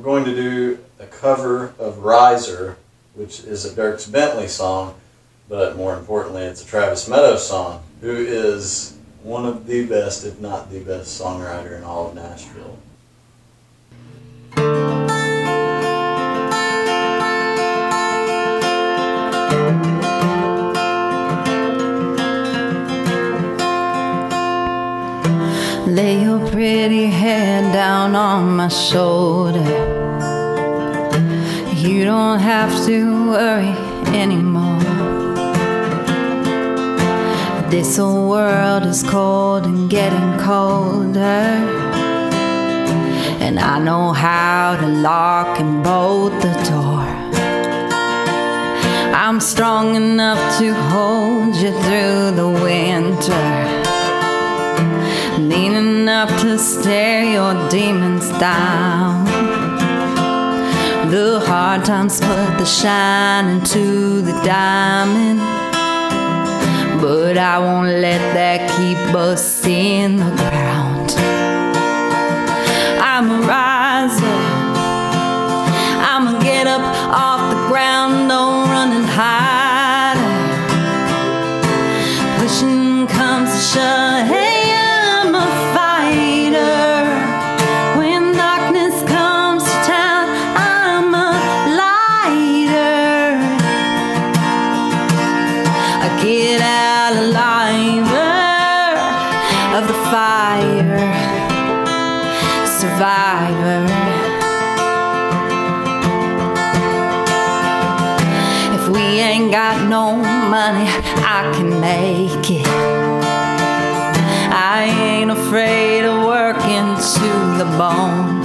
We're going to do a cover of Riser, which is a Dierks Bentley song, but more importantly, it's a Travis Meadows song, who is one of the best, if not the best, songwriter in all of Nashville. Lay your pretty head down on my shoulder. You don't have to worry anymore. This old world is cold and getting colder, and I know how to lock and bolt the door. I'm strong enough to hold you through the winter, lean enough to stare your demons down. The hard times put the shine into the diamond, but I won't let that keep us in the ground. I'm a riser, I'm a get up off the ground, don't run and hide. Pushing comes to shove, hey, get out alive of the fire, survivor. If we ain't got no money, I can make it. I ain't afraid of working to the bone.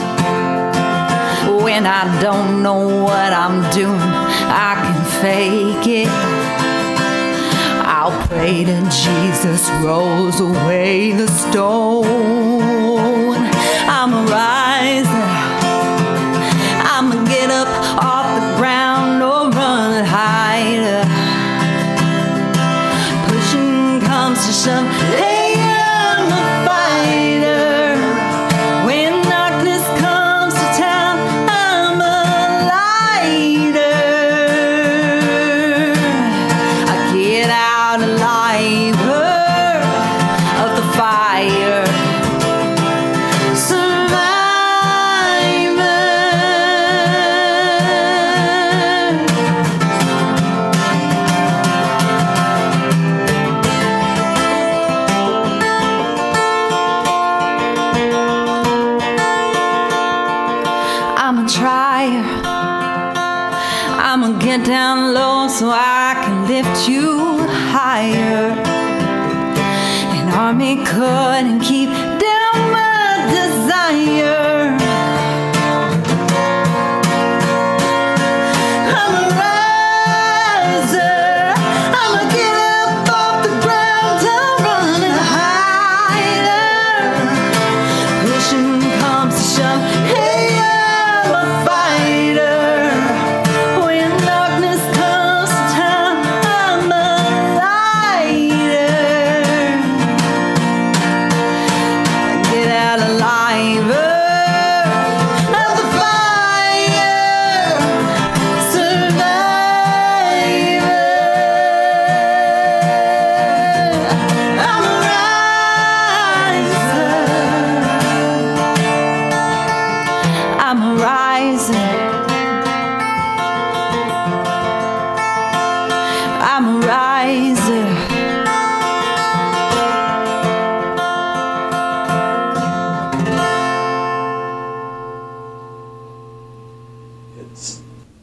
When I don't know what I'm doing, I can fake it. I'll pray that Jesus rolls away the stone. I'm a riser, I'm a get up off the ground or run and hide. Pushing comes to shove, hey, I'm a fighter. When darkness comes to town, I'm a lighter. I get out aliver of the fire, survivor. I'm a trier, I'm a get down low so I can lift you higher. An army couldn't keep down my desire. I'm a riser, I'm a get up off the ground, I'm running higher. Pushing comes to shove, hey, I'm a fighter. I'm a riser,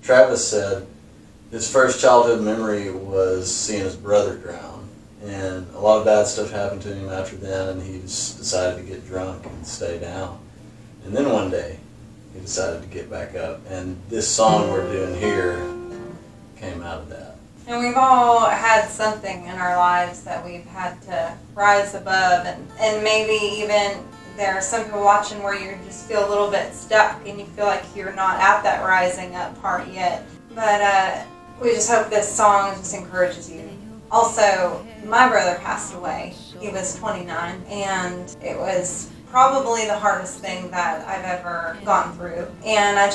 Travis said his first childhood memory was seeing his brother drown, and a lot of bad stuff happened to him after then, and he just decided to get drunk and stay down. And then one day he decided to get back up, and this song we're doing here came out of that. And we've all had something in our lives that we've had to rise above, and maybe even there are some people watching where you just feel a little bit stuck and you feel like you're not at that rising up part yet. But we just hope this song just encourages you. Also, my brother passed away. He was 29, and it was probably the hardest thing that I've ever gone through. And I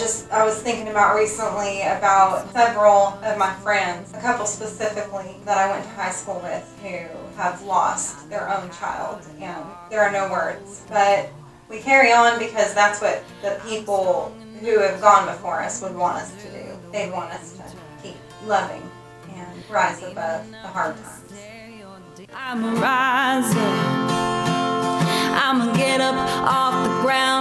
was thinking about recently about several of my friends, a couple specifically that I went to high school with who have lost their own child, and there are no words. But we carry on because that's what the people who have gone before us would want us to do. They want us to keep loving and rise above the hard times. I'm a riser. I'ma get up off the ground.